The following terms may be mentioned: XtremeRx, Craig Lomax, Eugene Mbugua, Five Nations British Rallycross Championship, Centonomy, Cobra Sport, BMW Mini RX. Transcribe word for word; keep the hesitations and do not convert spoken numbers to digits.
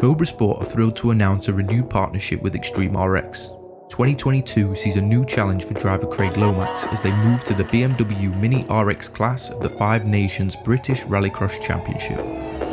Cobra Sport are thrilled to announce a renewed partnership with XtremeRx. twenty twenty-two sees a new challenge for driver Craig Lomax as they move to the B M W Mini R X class of the Five Nations British Rallycross Championship.